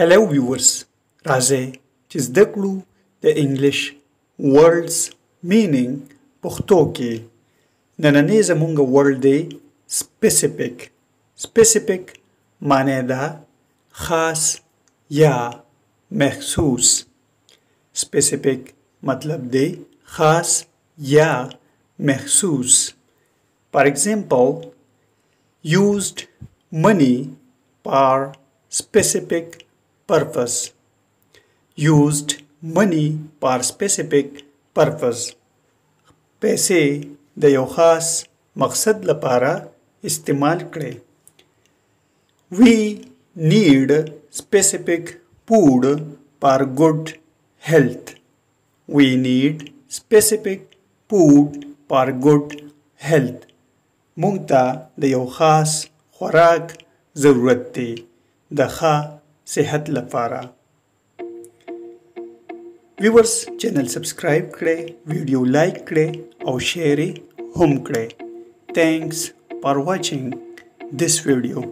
Hello viewers, raze chizdaklu the English words meaning Purto ke. Nananeza munga word de specific. Specific mane da khas ya mehsus. Specific matlab de khas ya mehsus. For example, used money for specific purpose. Used money for specific purpose. पैसे د یو خاص مقصد لپاره استعمال کړي. We need specific food for good health. We need specific food for good health. مونږ ته د یو خاص خوراک ضرورت دی د ښه صحت لپاره. Viewers, channel subscribe kare, video like kare, aur share hum kare. Thanks for watching this video.